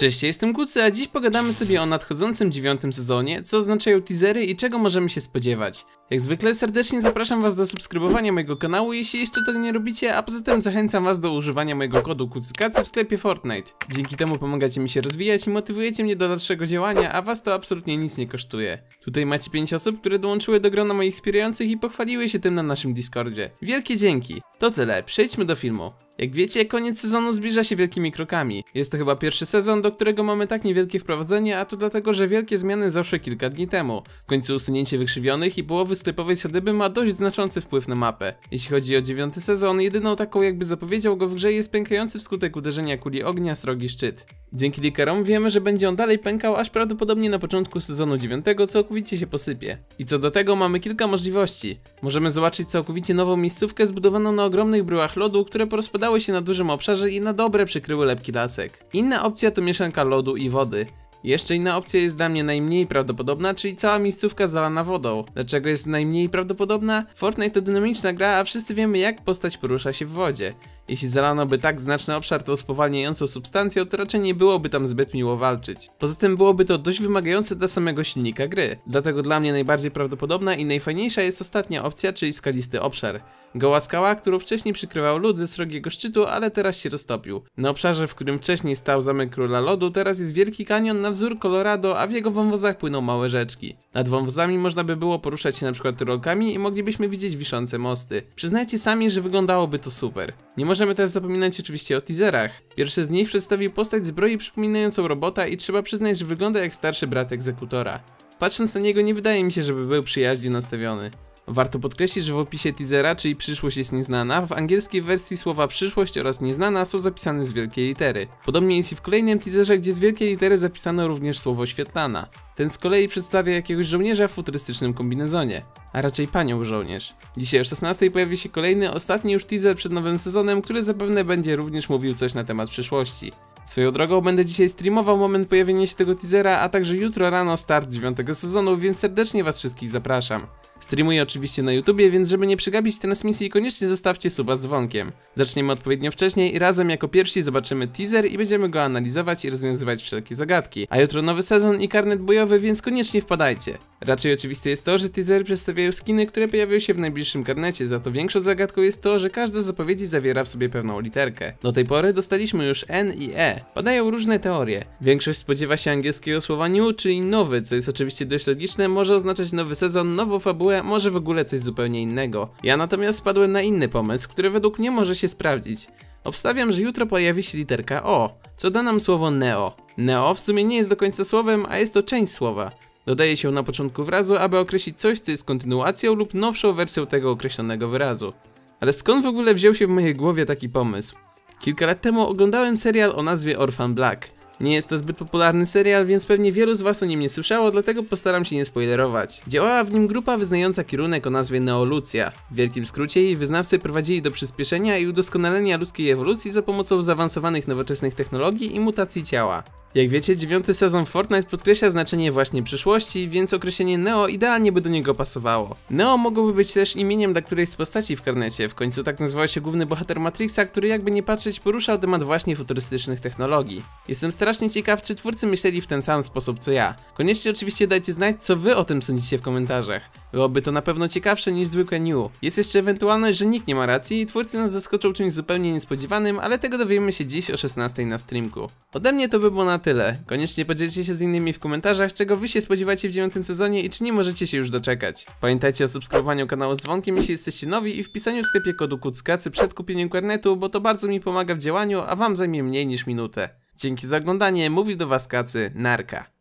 Cześć, ja jestem Kucy, a dziś pogadamy sobie o nadchodzącym 9. sezonie, co oznaczają teasery i czego możemy się spodziewać. Jak zwykle serdecznie zapraszam was do subskrybowania mojego kanału, jeśli jeszcze tego nie robicie, a poza tym zachęcam was do używania mojego kodu KUCYKACY w sklepie Fortnite. Dzięki temu pomagacie mi się rozwijać i motywujecie mnie do dalszego działania, a was to absolutnie nic nie kosztuje. Tutaj macie 5 osób, które dołączyły do grona moich wspierających i pochwaliły się tym na naszym Discordzie. Wielkie dzięki! To tyle, przejdźmy do filmu. Jak wiecie, koniec sezonu zbliża się wielkimi krokami. Jest to chyba pierwszy sezon, do którego mamy tak niewielkie wprowadzenie, a to dlatego, że wielkie zmiany zaszły kilka dni temu. W końcu usunięcie wykrzywionych i połowy sklepowej sadyby ma dość znaczący wpływ na mapę. Jeśli chodzi o 9. sezon, jedyną taką jakby zapowiedział go w grze jest pękający wskutek uderzenia kuli ognia Srogi Szczyt. Dzięki likerom wiemy, że będzie on dalej pękał, aż prawdopodobnie na początku sezonu 9 całkowicie się posypie. I co do tego mamy kilka możliwości. Możemy zobaczyć całkowicie nową miejscówkę zbudowaną na ogromnych bryłach lodu, które porozpadały się na dużym obszarze i na dobre przykryły lepki lasek. Inna opcja to mieszanka lodu i wody. Jeszcze inna opcja jest dla mnie najmniej prawdopodobna, czyli cała miejscówka zalana wodą. Dlaczego jest najmniej prawdopodobna? Fortnite to dynamiczna gra, a wszyscy wiemy, jak postać porusza się w wodzie. Jeśli zalano by tak znaczny obszar tą spowalniającą substancją, to raczej nie byłoby tam zbyt miło walczyć. Poza tym byłoby to dość wymagające dla samego silnika gry. Dlatego dla mnie najbardziej prawdopodobna i najfajniejsza jest ostatnia opcja, czyli skalisty obszar. Goła skała, którą wcześniej przykrywał lód ze Srogiego Szczytu, ale teraz się roztopił. Na obszarze, w którym wcześniej stał Zamek Króla Lodu, teraz jest Wielki Kanyon na wzór Colorado, a w jego wąwozach płyną małe rzeczki. Nad wąwozami można by było poruszać się np. rolkami i moglibyśmy widzieć wiszące mosty. Przyznajcie sami, że wyglądałoby to super. Nie możemy też zapominać oczywiście o teaserach. Pierwszy z nich przedstawił postać zbroi przypominającą robota i trzeba przyznać, że wygląda jak starszy brat egzekutora. Patrząc na niego nie wydaje mi się, żeby był przyjaźnie nastawiony. Warto podkreślić, że w opisie teasera, czyli przyszłość jest nieznana, w angielskiej wersji słowa przyszłość oraz nieznana są zapisane z wielkiej litery. Podobnie jest i w kolejnym teaserze, gdzie z wielkiej litery zapisano również słowo świetlana. Ten z kolei przedstawia jakiegoś żołnierza w futurystycznym kombinezonie, a raczej panią żołnierz. Dzisiaj o 16:00 pojawi się kolejny, ostatni już teaser przed nowym sezonem, który zapewne będzie również mówił coś na temat przyszłości. Swoją drogą będę dzisiaj streamował moment pojawienia się tego teasera, a także jutro rano start 9. sezonu, więc serdecznie was wszystkich zapraszam. Streamuję oczywiście na YouTubie, więc żeby nie przegapić transmisji, koniecznie zostawcie suba z dzwonkiem. Zaczniemy odpowiednio wcześniej i razem jako pierwsi zobaczymy teaser i będziemy go analizować i rozwiązywać wszelkie zagadki. A jutro nowy sezon i karnet bojowy, więc koniecznie wpadajcie. Raczej oczywiste jest to, że teaser przedstawiają skiny, które pojawią się w najbliższym karnecie, za to większą zagadką jest to, że każda z zapowiedzi zawiera w sobie pewną literkę. Do tej pory dostaliśmy już N i E. Padają różne teorie. Większość spodziewa się angielskiego słowa new, czyli nowy, co jest oczywiście dość logiczne, może oznaczać nowy sezon, nową fabułę, może w ogóle coś zupełnie innego. Ja natomiast spadłem na inny pomysł, który według mnie może się sprawdzić. Obstawiam, że jutro pojawi się literka O, co da nam słowo neo. Neo w sumie nie jest do końca słowem, a jest to część słowa. Dodaje się na początku wyrazu, aby określić coś, co jest kontynuacją lub nowszą wersją tego określonego wyrazu. Ale skąd w ogóle wziął się w mojej głowie taki pomysł? Kilka lat temu oglądałem serial o nazwie Orphan Black. Nie jest to zbyt popularny serial, więc pewnie wielu z was o nim nie słyszało, dlatego postaram się nie spoilerować. Działała w nim grupa wyznająca kierunek o nazwie Neolucja. W wielkim skrócie jej wyznawcy prowadzili do przyspieszenia i udoskonalenia ludzkiej ewolucji za pomocą zaawansowanych nowoczesnych technologii i mutacji ciała. Jak wiecie, 9. sezon Fortnite podkreśla znaczenie właśnie przyszłości, więc określenie Neo idealnie by do niego pasowało. Neo mogłoby być też imieniem dla którejś z postaci w karnecie, w końcu tak nazywał się główny bohater Matrixa, który jakby nie patrzeć poruszał temat właśnie futurystycznych technologii. Jestem strasznie ciekaw, czy twórcy myśleli w ten sam sposób co ja. Koniecznie oczywiście dajcie znać, co wy o tym sądzicie w komentarzach. Byłoby to na pewno ciekawsze niż zwykłe new. Jest jeszcze ewentualność, że nikt nie ma racji i twórcy nas zaskoczą czymś zupełnie niespodziewanym, ale tego dowiemy się dziś o 16:00 na streamku. Ode mnie to by było na tyle. Koniecznie podzielcie się z innymi w komentarzach, czego wy się spodziewacie w 9. sezonie i czy nie możecie się już doczekać. Pamiętajcie o subskrybowaniu kanału z dzwonkiem, jeśli jesteście nowi i wpisaniu w sklepie kodu KUCYKACY przed kupieniem karnetu, bo to bardzo mi pomaga w działaniu, a wam zajmie mniej niż minutę. Dzięki za oglądanie, mówi do was Kacy, Narka.